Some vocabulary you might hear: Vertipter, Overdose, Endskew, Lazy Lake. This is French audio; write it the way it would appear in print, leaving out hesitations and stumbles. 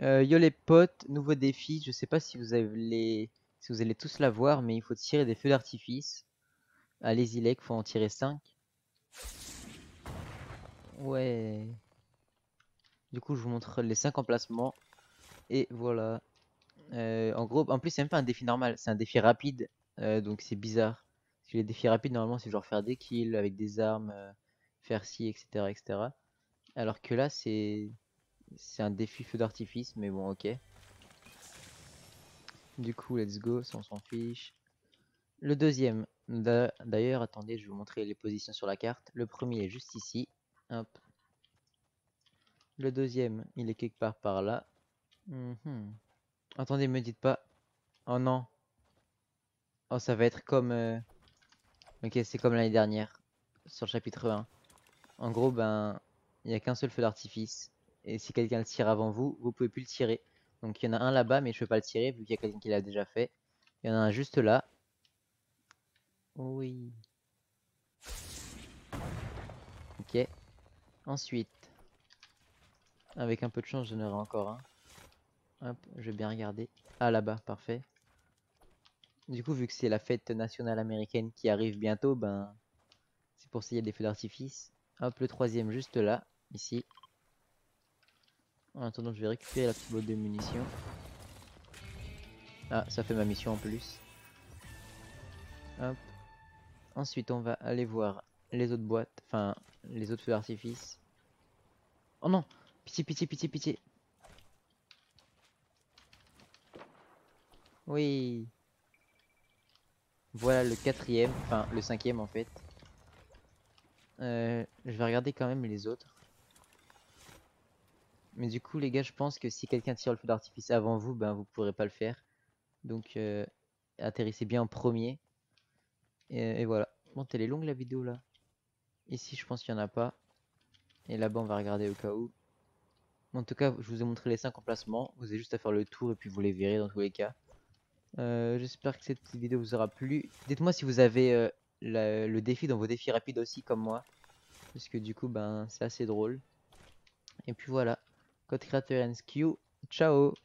Yo les potes, nouveau défi, je sais pas si vous allez tous la voir, mais il faut tirer des feux d'artifice. À Lazy Lake, faut en tirer 5. Ouais. Du coup je vous montre les 5 emplacements. Et voilà. En gros, en plus c'est même pas un défi normal, c'est un défi rapide. Donc c'est bizarre. Parce que les défis rapides normalement c'est genre faire des kills avec des armes, faire ci, etc. etc. Alors que là c'est... C'est un défi feu d'artifice, mais bon, ok. Du coup, let's go, ça on s'en fiche. Le deuxième, d'ailleurs, attendez, je vais vous montrer les positions sur la carte. Le premier est juste ici. Hop. Le deuxième, il est quelque part par là. Attendez, me dites pas. Oh non. Oh, ça va être comme... Ok, c'est comme l'année dernière, sur le chapitre 1. En gros, ben, il n'y a qu'un seul feu d'artifice. Et si quelqu'un le tire avant vous, vous pouvez plus le tirer. Donc il y en a un là-bas, mais je peux pas le tirer vu qu'il y a quelqu'un qui l'a déjà fait. Il y en a un juste là. Oui. Ok. Ensuite. Avec un peu de chance, j'en aurai encore un. Hop, je vais bien regarder. Ah là-bas, parfait. Du coup, vu que c'est la fête nationale américaine qui arrive bientôt, ben... C'est pour ça qu'il y a des feux d'artifice. Hop, le troisième juste là, ici. En attendant, je vais récupérer la petite boîte de munitions. Ah, ça fait ma mission en plus. Hop. Ensuite, on va aller voir les autres boîtes. Enfin, les autres feux d'artifice. Oh non! Pitié, pitié, pitié, pitié! Oui! Voilà le quatrième. Enfin, le cinquième en fait. Je vais regarder quand même les autres. Mais du coup les gars, je pense que si quelqu'un tire le feu d'artifice avant vous, ben vous pourrez pas le faire. Donc atterrissez bien en premier. Et voilà. Bon, elle est longue la vidéo là. Ici je pense qu'il y en a pas. Et là-bas on va regarder au cas où. En tout cas je vous ai montré les 5 emplacements. Vous avez juste à faire le tour et puis vous les verrez dans tous les cas. J'espère que cette petite vidéo vous aura plu. Dites-moi si vous avez le défi dans vos défis rapides aussi comme moi. Parce que du coup ben c'est assez drôle. Et puis voilà. Code créateur Endskew, ciao.